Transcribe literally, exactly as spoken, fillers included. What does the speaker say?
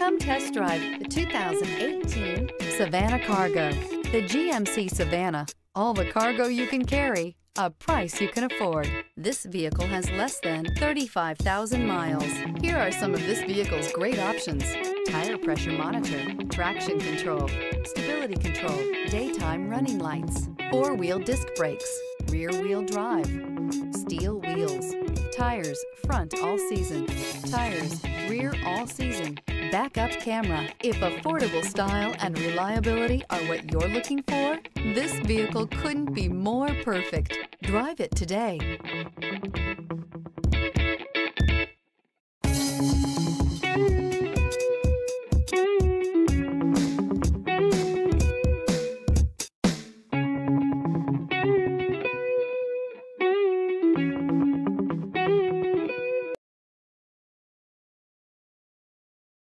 Come test drive the two thousand eighteen Savana Cargo. The G M C Savana, all the cargo you can carry, a price you can afford. This vehicle has less than thirty-five thousand miles. Here are some of this vehicle's great options: tire pressure monitor, traction control, stability control, daytime running lights, four-wheel disc brakes, rear-wheel drive, steel wheels, tires front all season, tires rear all season, backup camera. If affordable style and reliability are what you're looking for, this vehicle couldn't be more perfect. Drive it today.